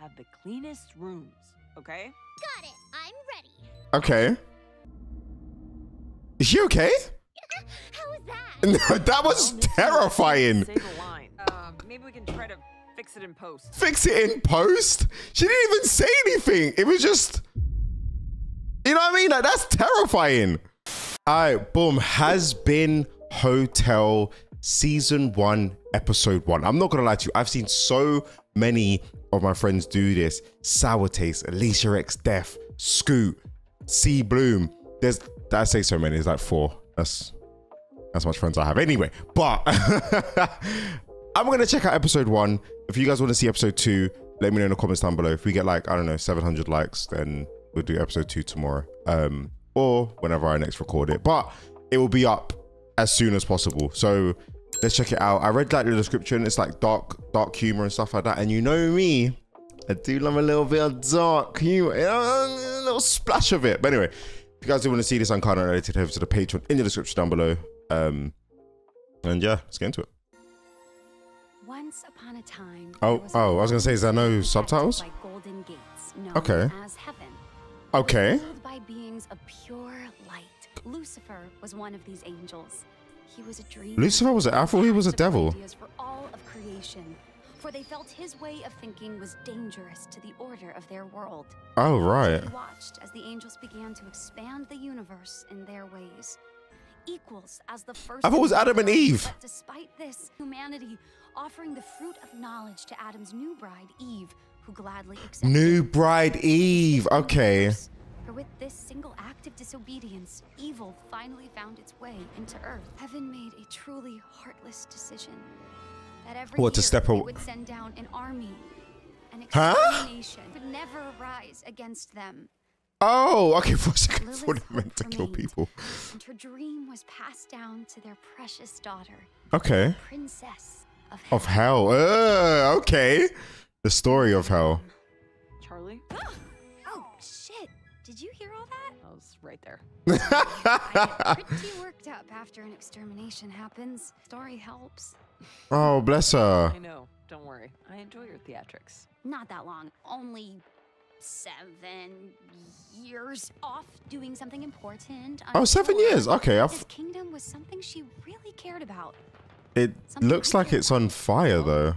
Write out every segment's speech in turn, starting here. have the cleanest rooms, okay? Got it. I'm ready. Okay. Is she okay? How was that? That was terrifying. Save a line. Maybe we can try to fix it in post. Fix it in post? She didn't even say anything. It was just... You know what I mean? Like, that's terrifying. All right, boom. Hazbin Hotel Season 1, Episode 1. I'm not going to lie to you. I've seen so many of my friends do this. Sour Taste, Alicia X Death, Scoot, C Bloom. There's... I say so many. It's like 4. That's how much friends I have. Anyway, but I'm going to check out Episode 1. If you guys want to see Episode 2, let me know in the comments down below. If we get like, I don't know, 700 likes, then... we'll do Episode 2 tomorrow, or whenever I next record it, but it will be up as soon as possible. So let's check it out. I read like the description. It's like dark humor and stuff like that. And you know me, I do love a little bit of dark humor, a little splash of it. But anyway, if you guys do want to see this uncut unedited, head over to the Patreon in the description down below. And yeah, let's get into it. Once upon a time. Oh, I was gonna say, is there no subtitles? Okay. Okay. Ruled by beings of pure light, Lucifer was one of these angels. He was a dream. Lucifer was an afro. He was a devil. For all of creation, for they felt his way of thinking was dangerous to the order of their world. Oh right. He watched as the angels began to expand the universe in their ways, equals as the first. I thought it was Adam and Eve. But despite this, humanity offering the fruit of knowledge to Adam's new bride Eve. Who gladly accepted. New bride Eve. Okay. For with this single act of disobedience, evil finally found its way into Earth. Heaven made a truly heartless decision that every year would send down an army, an extermination would never rise against them. Oh, okay. For a second, I thought it meant to kill people. And her dream was passed down to their precious daughter. Okay. Princess of Hell. Okay. The story of hell. Charlie? Oh, shit. Did you hear all that? I was right there. I get pretty worked up after an extermination happens. Story helps. Oh, bless her. I know. Don't worry. I enjoy your theatrics. Not that long. Only 7 years off doing something important. Oh, 7 years. Okay. This kingdom was something she really cared about. It looks like it's on fire, though.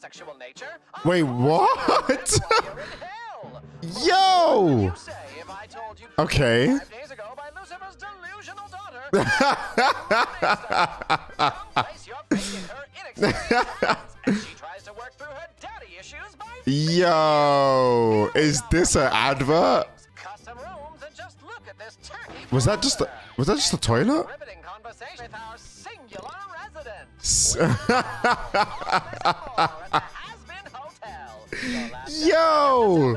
Sexual nature? Wait, what? Yo! Okay. Yo! Is this an advert? Was that just a toilet? Yo!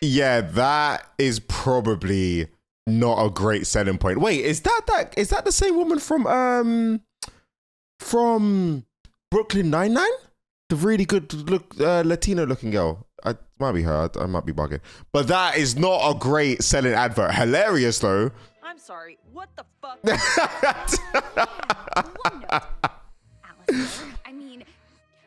Yeah, that is probably not a great selling point. Wait, is that the same woman from Brooklyn Nine-Nine? The really good look Latino-looking girl. It might be her. I might be bugging. But that is not a great selling advert. Hilarious though. I'm sorry. What the fuck? Alistair, I mean,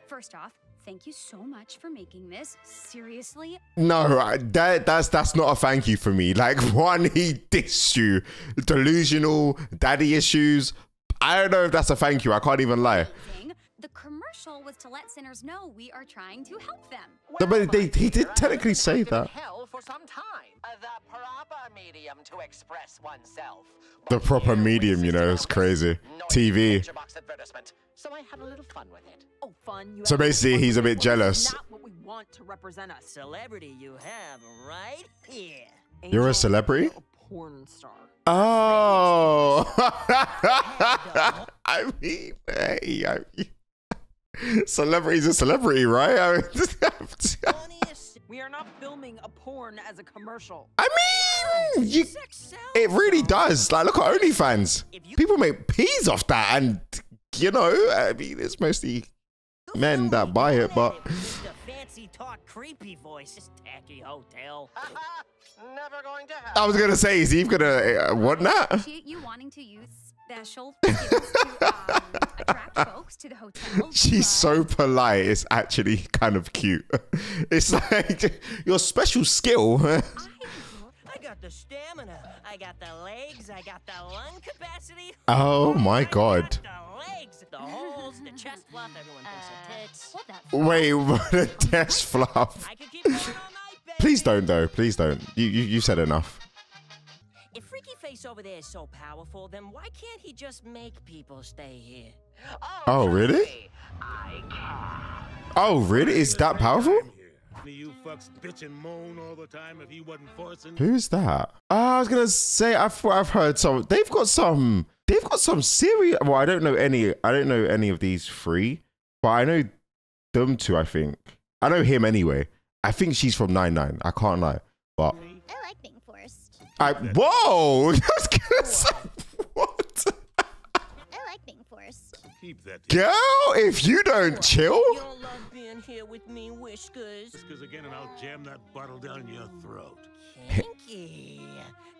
first off, thank you so much for making this. Seriously? No, that's not a thank you for me. Like, one, he dissed you. Delusional, daddy issues. I don't know if that's a thank you. I can't even lie. The commercial was to let sinners know we are trying to help them. No, but he did technically say that. Hell for some time. The proper medium to express oneself. The proper medium, you know, it's crazy. TV. So I had a little fun with it. Oh, fun. So basically, he's a bit jealous. Not what we want to represent a celebrity you have right here. You're a celebrity? Porn star. Oh. I mean, hey, I mean. Celebrity's a celebrity, right? I mean, we are not filming a porn as a commercial. I mean, it really does. Like, look at OnlyFans. People make peas off that, and you know, I mean, it's mostly men that buy it, but. Creepy voices, tacky hotel. Never going to. I was gonna say, is Eve gonna want that? You wanting to use special tickets to attract folks to the hotel. She's so polite. It's actually kind of cute. It's like your special skill. I got the stamina. I got the legs. I got the lung capacity. Oh my god. Wait, what a test fluff. Please don't though. Please don't. You said enough. If Freaky Face over there is so powerful, then why can't he just make people stay here? Oh really? I can. Oh really? Is that powerful? You fucks bitch and moan all the time if he wasn't forcing. Who's that? I was gonna say I've heard some. They've got some serious. Well, I don't know any of these three, but I know them two. I think I know him anyway. I think she's from 9-9. I can't lie, but I like being forced. Whoa! That's gonna say what? I like being forced. Keep that, girl, if you don't chill. You'll love being here with me, Whiskers. Whiskers again, and I'll jam that bottle down your throat. Kinky.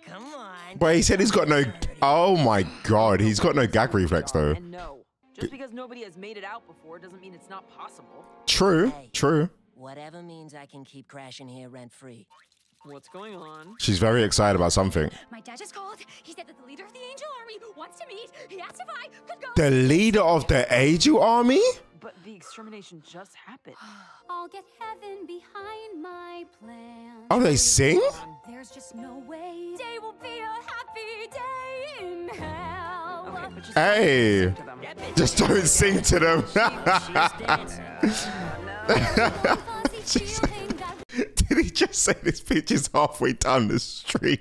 Come on. But he said he's got no. Oh my god, he's got no gag reflex though. And no, just because nobody has made it out before doesn't mean it's not possible. True. Hey, true. Whatever means I can keep crashing here rent free. What's going on? She's very excited about something. My dad just called. He said that the leader of the Angel Army wants to meet. He asked if I could go. The leader of the Angel Army? But the extermination just happened. I'll get heaven behind my plan. Oh, they sing? There's just no way. Day will be a happy day in hell. Okay, but just hey. Just don't sing to them. She's dancing. Did he just say this bitch is halfway down the street?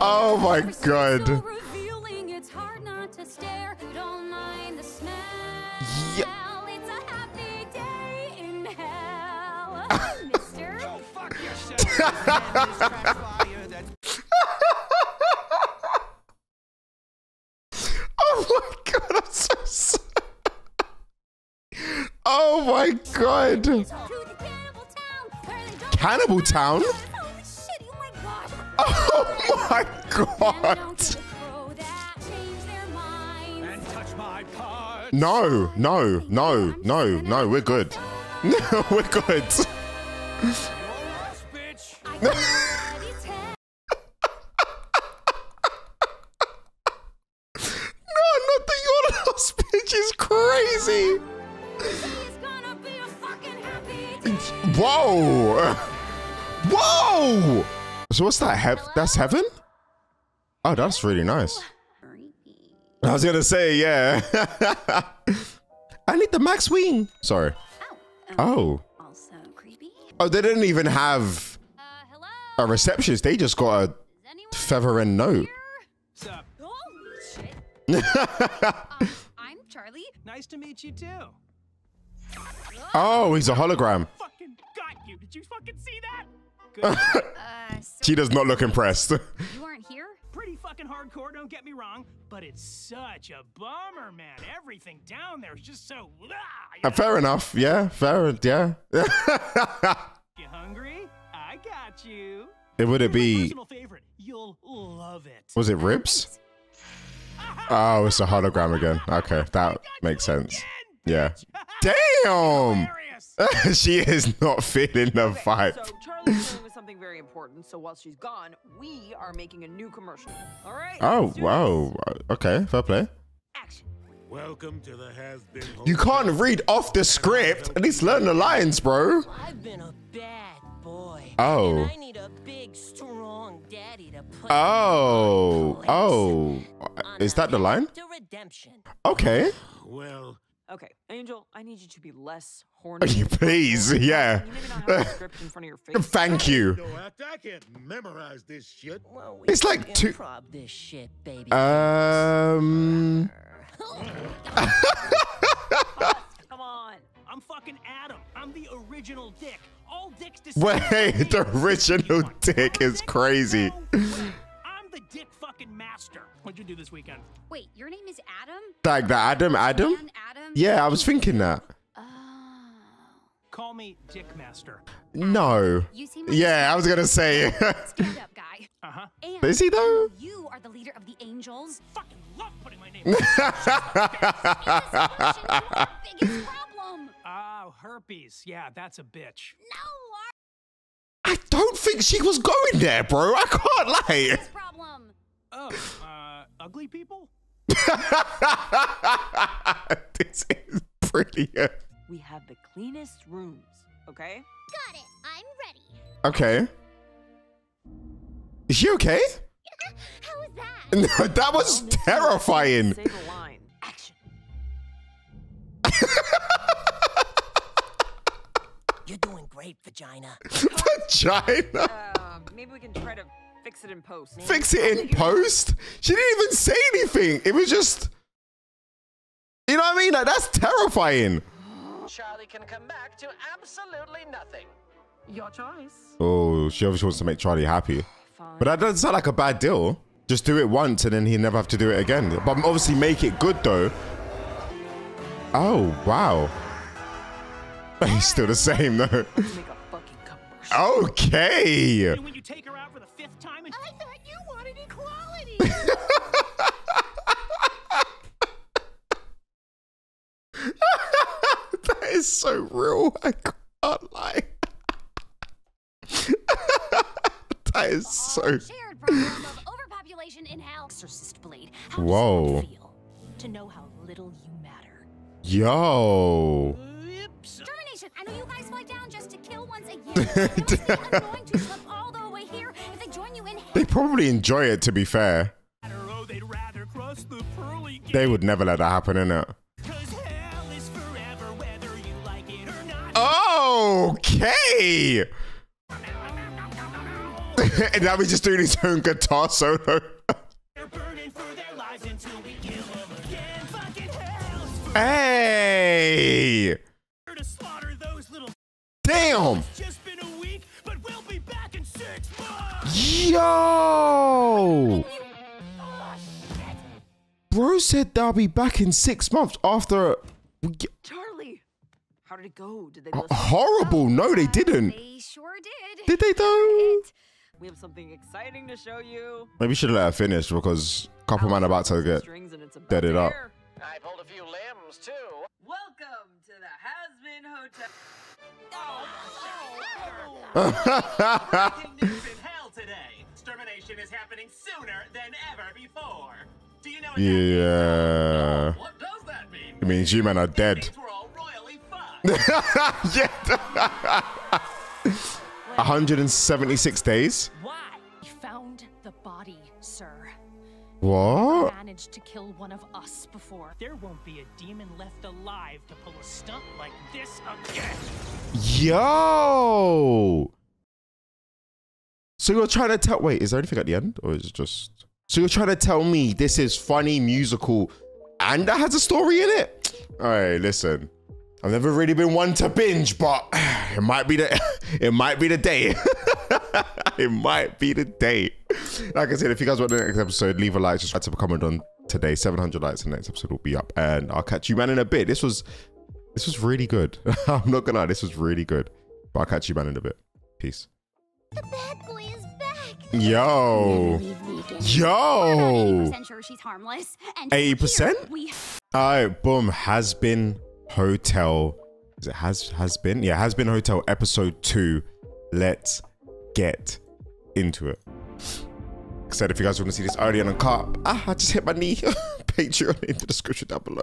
Oh my god. Oh my god, I'm so sorry. Oh my god! Cannibal Town? Oh my god! No, no, no, no, no, we're good. No, we're good. No, not that your last bitch is crazy! Whoa! Whoa! So what's that? That's heaven? Oh, that's really nice. I was gonna say, yeah. I need the max wing. Sorry. Oh. Also creepy. Oh, they didn't even have a receptionist. They just got a feather and note. I'm Charlie. Nice to meet you too. Oh, he's a hologram. Fucking got you. Did you fucking see that? She does not look impressed. You aren't here? Pretty fucking hardcore, don't get me wrong, but it's such a bummer, man. Everything down there is just so fair enough. Yeah, fair, yeah. You hungry? I got you. It would it be personal favorite. You'll love it. Was it ribs? Oh, it's a hologram again. Okay, that makes sense. Yeah. Damn. She is not feeling the vibe. So Charlie's dealing with something very important, so while she's gone, we are making a new commercial. All right. Oh, wow. Okay, fair play. Action. Welcome to the Hazbin Hotel. You can't read off the script. At least learn the lines, bro. I've been a bad boy. Oh. And I need a big strong daddy to put oh. Oh. Is that the line? Okay. Well, okay, Angel, I need you to be less horny. Please, yeah. You maybe not have the script in front of your face. Thank you. I can't memorize this shit. Well, it's like two. This shit, baby. Come on. I'm fucking Adam. I'm the original dick. All dicks decide. Wait, the original dick is crazy. The dick fucking master. What'd you do this weekend? Wait, your name is Adam? Like that Adam? Yeah, I was thinking that. Oh. Call me Dickmaster. No. Yeah, I was gonna say. Stand up, guy. Uh-huh. Is he though? You are the leader of the angels. Fucking love putting my name. Biggest problem. Oh, herpes. Yeah, that's a bitch. No. I don't think she was going there, bro. I can't lie. Problem. Oh, ugly people. This is brilliant. We have the cleanest rooms, okay? Got it. I'm ready. Okay. Is she okay? How was that? No, that was terrifying. Save a line. Action. You're doing great, vagina. Vagina? Maybe we can try to fix it in post. Fix it in post? She didn't even say anything. It was just... You know what I mean? Like, that's terrifying. Charlie can come back to absolutely nothing. Your choice. Oh, she obviously wants to make Charlie happy. Fine. But that doesn't sound like a bad deal. Just do it once and then he'll never have to do it again. But obviously make it good though. Oh, wow. He's still the same though. Okay. When you take her out for the 5th time and I thought you wanted equality. That is so real. I can't lie. That is so. Whoa. To know how little you matter. Yo. Termination. I know you guys fly down just to kill once a year. I'm going to slip all the way here if they join you in. They probably enjoy it. To be fair. They'd rather cross the pearly gate. They would never let that happen, innit? Okay. And now he's just doing his own guitar solo. Hey. Damn. Yo. Bro said they'll be back in 6 months after. How did it go? Did they horrible? No, they didn't. They sure did. Did they though? We have something exciting to show you. Maybe should let her finish because Copper Man about to get deaded up. I pulled a few limbs too. Welcome to the Hazbin Hotel. Breaking news in hell today. Extermination is happening sooner than ever before. Do you know what that means? What does that mean? It means you men are dead. Yeah. 176 days. Why? We found the body, sir. What? Managed to kill one of us before. There won't be a demon left alive to pull a stunt like this again. Yo. So you're trying to tell? Wait, is there anything at the end, or is it just? So you're trying to tell me this is funny musical, and that has a story in it? All right, listen. I've never really been one to binge, but it might be the day. It might be the day. Like I said, if you guys want the next episode, leave a like, subscribe to comment on today. 700 likes, the next episode will be up, and I'll catch you man in a bit. This was really good. I'm not gonna lie, this was really good. But I'll catch you man in a bit. Peace. The bad boy is back. Yo. Yo. 80% sure she's harmless. 80%? Alright, boom. Hazbin Hotel. Is it Hazbin? Yeah, Hazbin Hotel episode 2. Let's get into it. Like I said, if you guys want to see this early and uncut, I just hit my knee. Patreon in the description down below.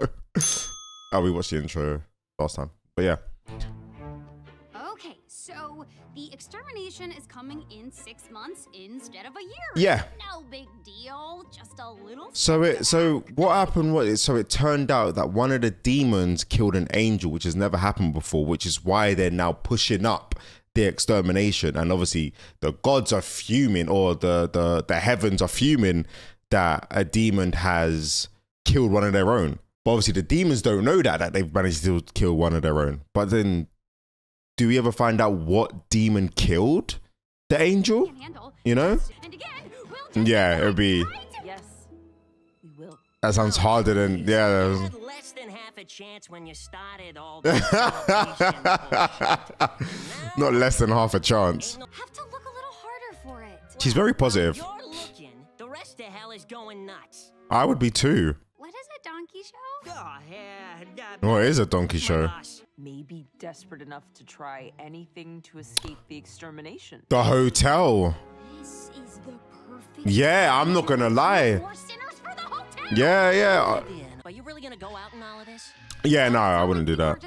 Oh, we watched the intro last time, but yeah. Okay, so the extermination is coming in 6 months instead of a year. Yeah. No big deal, just a little. So what happened was, so it turned out that one of the demons killed an angel, which has never happened before, which is why they're now pushing up the extermination. And obviously the gods are fuming, or the heavens are fuming that a demon has killed one of their own. But obviously the demons don't know that they've managed to kill one of their own. But then, do we ever find out what demon killed the angel? You know? Yeah, it would be. That sounds harder than. Yeah. half a chance when you started all this. Not less than half a chance. Have to look a little harder for it. She's very positive. You're looking, the rest of hell is going nuts. I would be too. What is a donkey show? Oh, yeah, what is a donkey show? Maybe desperate enough to try anything to escape the extermination. The hotel. This is the perfect. Yeah, I'm not gonna lie. Yeah, yeah. Are you really gonna go out in all of this? Yeah, no, I wouldn't do that.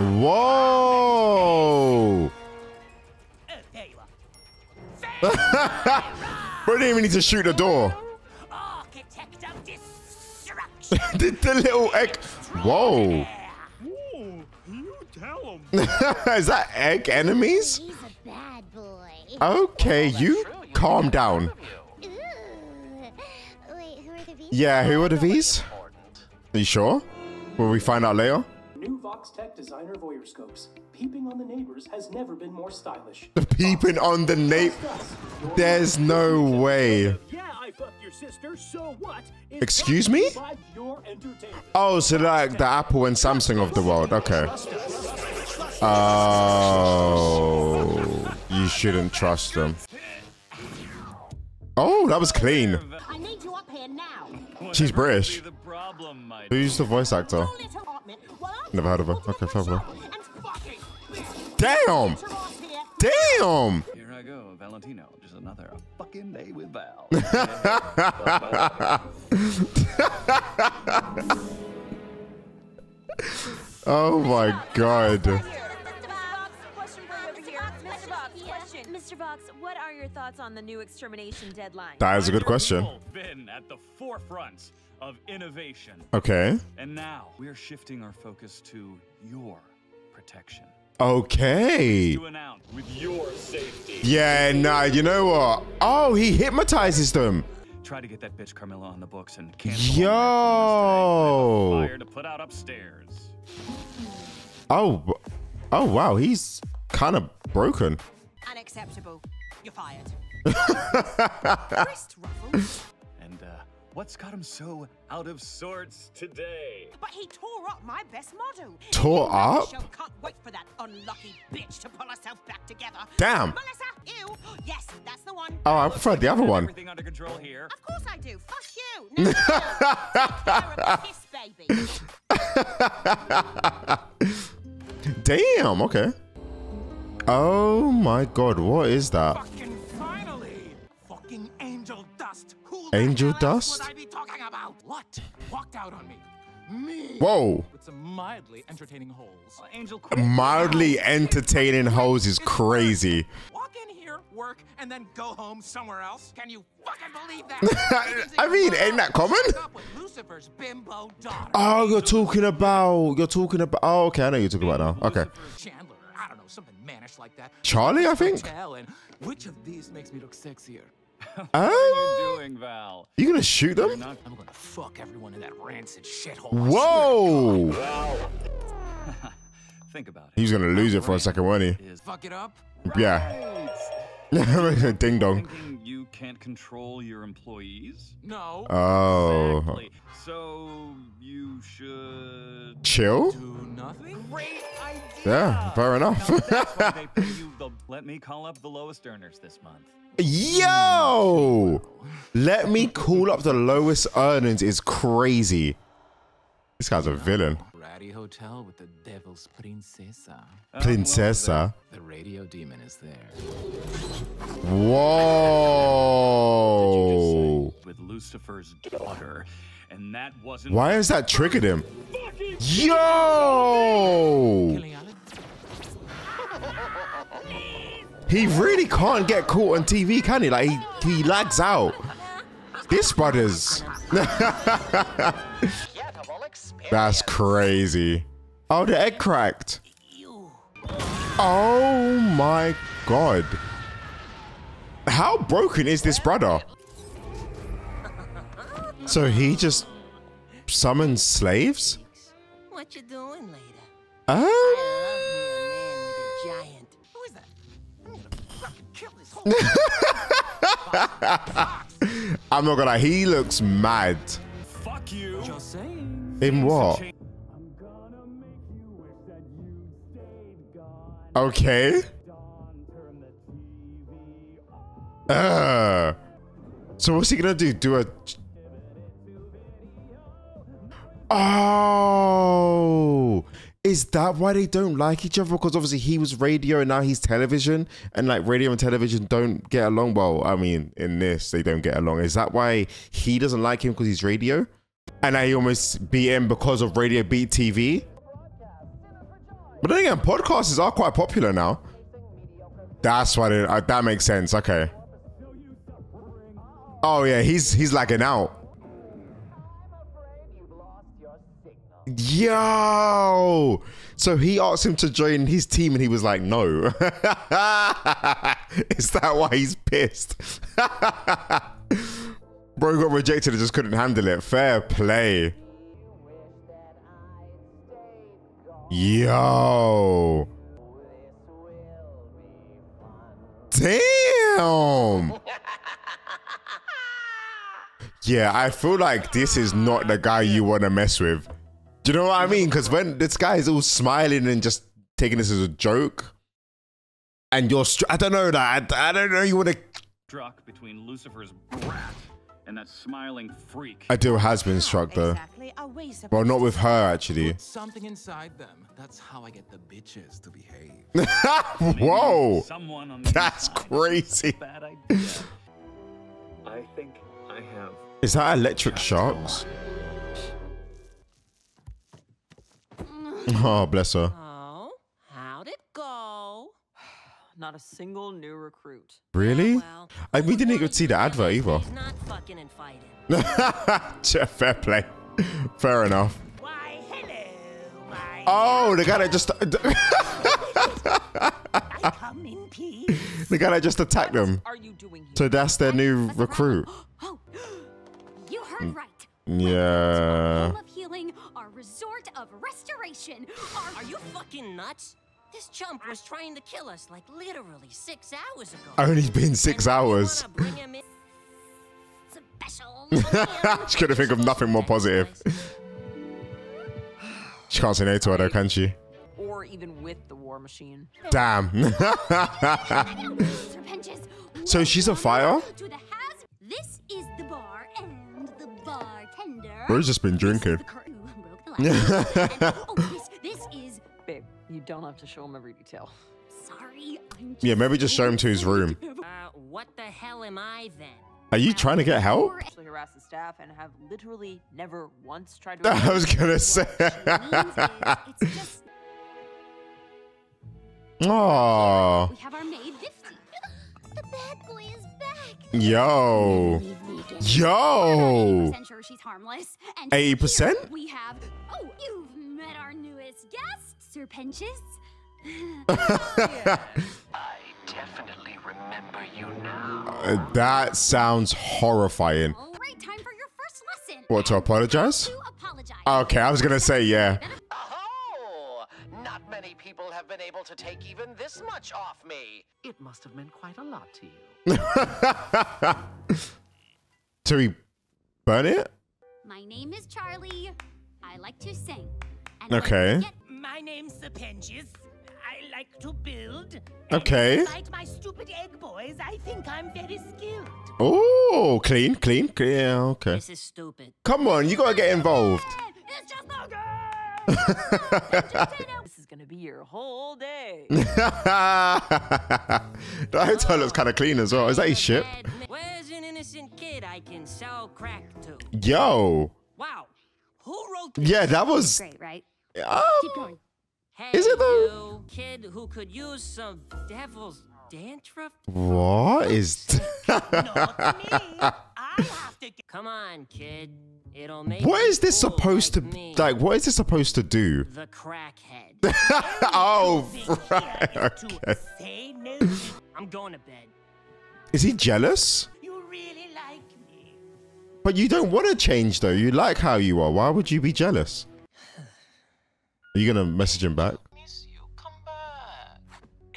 Whoa. There you are. Bro, didn't even need to shoot the door. Architect of destruction. Did the little egg? Whoa. Is that egg enemies? He's a bad boy. Okay, you calm down. Yeah, who are the V's? Are you sure? Will we find out later? New Vox Tech designer voyeur scopes. Peeping on the neighbors has never been more stylish. The peeping on the neighbors. There's no way. Yeah, I fucked your sister, so what? Excuse me? Oh, so like the Apple and Samsung of the world. Okay. Oh, you shouldn't trust them. Oh, that was clean. She's British. Who's the voice actor? Never heard of her. Okay, fair play. Damn! Damn! Here I go, Valentino. Just another fucking day with Val. Oh my god. Mr. Vox, what are your thoughts on the new extermination deadline? That is a good question. Been at the forefront of innovation. Okay. And now we're shifting our focus to your protection. Okay. To announce with your safety. Yeah, nah, you know what? Oh, he hypnotizes them. Try to get that bitch Carmilla on the books and cancel. Yo. Fire to put out upstairs. Oh. Oh wow, he's kind of broken. Unacceptable. You're fired. Wrist ruffles. And what's got him so out of sorts today? But he tore up my best motto. Tore up? Can't wait for that unlucky bitch to pull herself back together. Damn. Melissa, ew. Yes, that's the one. Oh, I prefer the other one. Everything under control here. Of course I do. Fuck you. No, no. Kiss, baby. Damn. Okay. Oh my god, what is that? Fucking finally! Fucking Angel Dust! Who Angel Dust? What I be talking about? What? Walked out on me. Me! Whoa! With some mildly entertaining holes. Angel mildly entertaining holes is crazy. Walk in here, work, and then go home somewhere else? Can you fucking believe that? I mean, ain't that common? Lucifer's bimbo daughter. Oh, you're talking about oh, okay, I know you're talking about now. Okay. I don't know, something mannish like that. Charlie, I think. And which of these makes me look sexier? What are you doing, Val? You gonna shoot them? I'm gonna fuck everyone in that rancid shithole. Whoa! Think about it. He's gonna lose it for a second, won't he? Fuck it up. Yeah. Ding dong. You can't control your employees? No. Oh. Exactly. So you should chill? Do nothing? Great idea. Yeah, fair enough. Let me call up the lowest earners this month. Yo! Let me call up the lowest earners is crazy. This guy's a villain. Ratty hotel with the devil's princessa. Princessa? The radio demon is there. Whoa! With Lucifer's daughter, and that wasn't. Why has that triggered him? Yo! He really can't get caught on TV, can he? Like he lags out. This brother's. That's crazy. Oh, the egg cracked. Oh my god. How broken is this brother? So he just summons slaves? What you doing later? I love me a man with a giant. Who is that? I'm gonna fucking kill this whole. I'm not gonna lie, he looks mad. Fuck you. Just saying. In what? Okay. So what's he gonna do? Do a... Oh! Is that why they don't like each other? Because obviously he was radio and now he's television, and like radio and television don't get along well. I mean, in this, they don't get along. Is that why he doesn't like him, because he's radio? And I almost beat him because of radio beat TV? But then again, podcasts are quite popular now. That's why they, that makes sense. Okay. Oh yeah, he's lagging out. Yo! So he asked him to join his team and he was like, no. Is that why he's pissed? Bro got rejected and just couldn't handle it. Fair play. Yo. Damn. Yeah, I feel like this is not the guy you want to mess with. Do you know what I mean? Because when this guy is all smiling and just taking this as a joke, and you're, I don't know that, I don't know, you want to struck between Lucifer's brat and that smiling freak. I do has been struck though. Exactly. Well, not with her actually. Put something inside them. That's how I get the bitches to behave. Whoa, that's crazy. Bad idea. I think I have. Is that electric sharks? Oh, bless her. Oh, how'd it go? Not a single new recruit. Really? Oh, well. I mean, we didn't even see the advert either. He's not fucking invited. Fair play. Fair enough. Why, hello, my oh, the guy that just... I come in peace. The guy that just attacked them. Are you doing here? So that's their new recruit. Oh, you heard right. Yeah. Our resort of restoration. Are you fucking nuts? This chump was trying to kill us like literally 6 hours ago. Only been 6 hours. She couldn't think of nothing more positive. She can't say no to her though, can she? Or even with the war machine. Damn. So she's a fire? This is the bar and the bartender. Bro's just been drinking. This is babe, you don't have to show him every detail. Sorry. Yeah, maybe just show him to his room. What the hell am I then? Are you trying to get help? I harass the staff and have literally never once tried to. I was gonna say. It's just. Aww. We have our maid 50. The bad boy is back. Yo. Yo! 80% sure she's harmless. 80%? We have. Oh, you've met our newest guest, Sir Penches. Yeah. I definitely remember you now. That sounds horrifying. All right, time for your first lesson. What, to apologize? To apologize. Okay, I was gonna say yeah. Oh, not many people have been able to take even this much off me. It must have meant quite a lot to you. So we burn it? My name is Charlie. I like to sing. And okay. My name's the Penges. I like to build. Okay. Despite my stupid egg boys, I think I'm very skilled. Oh, clean, clean, clean. Yeah, okay. This is stupid. Come on, you gotta get involved. It's just no good. This is gonna be your whole day. That hotel looks kind of clean as well. Is that his ship? Kid I can sell crack to. Yo. Wow. Who wrote this? Yeah, that was great, right? Keep going. Hey, is it though? Kid who could use some devil's dandruff. What is that? Not me. I have to come on, kid. It'll make what is this cool supposed like to me. Like what is this supposed to do? The crackhead. Oh, right. Okay. Say no. I'm going to bed. Is he jealous? Really like me. But you don't want to change though. You like how you are. Why would you be jealous? Are you gonna message him back? Miss you. Come back.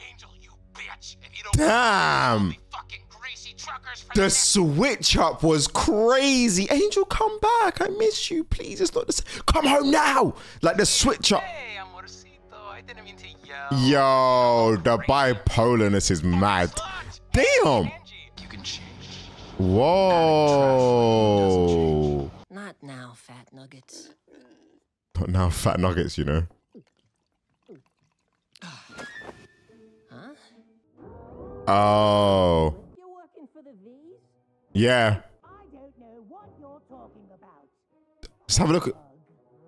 Angel, you bitch. If you don't damn. Fucking greasy truckers the switch up was crazy. Angel, come back. I miss you. Please. It's not the same. Come home now. Like the switch up. Hey, amorcito. I I didn't mean to yell. Yo, the bipolarness is mad. Damn. Whoa. Not now, fat nuggets. Not now, fat nuggets, you know. Huh? Oh. You're working for the V's? Yeah. I don't know what you're talking about. Just have a look.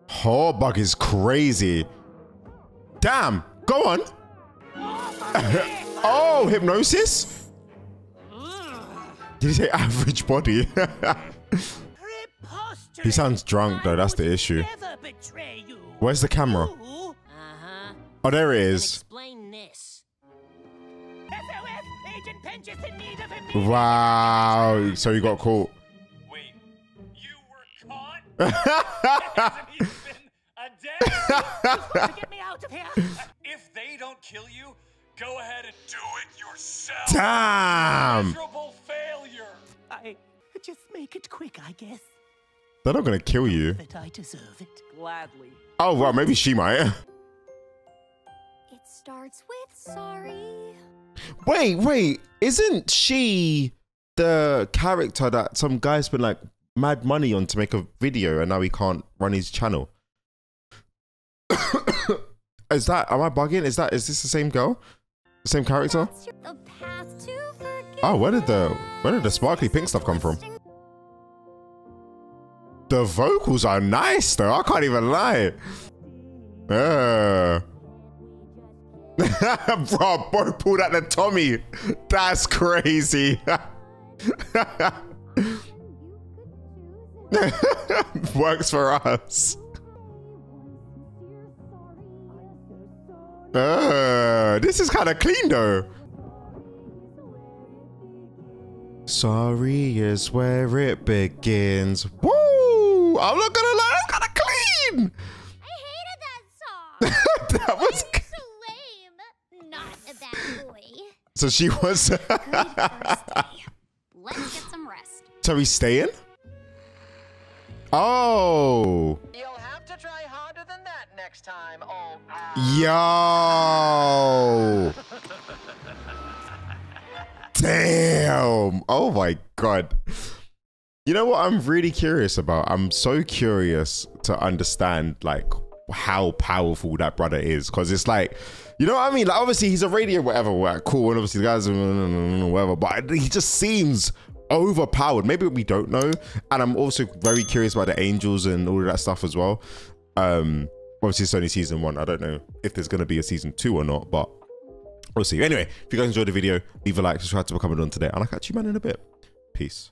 Horbug is crazy. Damn. Go on. Oh, hypnosis? Did he say average body? He sounds drunk though, that's the issue. Where's the camera? Oh, there it is. Wow, so he got caught. Wait, you were caught? That hasn't even been a day. Get me out of here. If they don't kill you, go ahead and do it yourself. Damn. Miserable failure. I just make it quick, I guess. They're not gonna kill you. But I deserve it gladly. Oh well, maybe she might. It starts with sorry. Wait, wait, isn't she the character that some guy spent like mad money on to make a video and now he can't run his channel? Is that? Am I bugging? Is that? Is this the same girl? Same character? Oh, where did the sparkly pink stuff come from? The vocals are nice though, I can't even lie. Bro, boy pulled out the Tommy. That's crazy. Works for us. This is kind of clean though. Sorry is where it begins. Woo! I'm not gonna lie, that's kind of clean. I hated that song. That was lame. Not a bad boy. So she was. Let's get some rest. So he's staying? Oh. Next time, oh, yo. Damn. Oh my god. You know what I'm really curious about? I'm so curious to understand like how powerful that brother is, because it's like, you know what I mean? Like obviously he's a radio whatever, like, cool, and obviously the guys whatever, but he just seems overpowered. Maybe we don't know. And I'm also very curious about the angels and all of that stuff as well. Obviously it's only season 1. I don't know if there's going to be a season 2 or not, but we'll see. Anyway, if you guys enjoyed the video, leave a like, subscribe to become a don today, and I'll catch you man in a bit. Peace.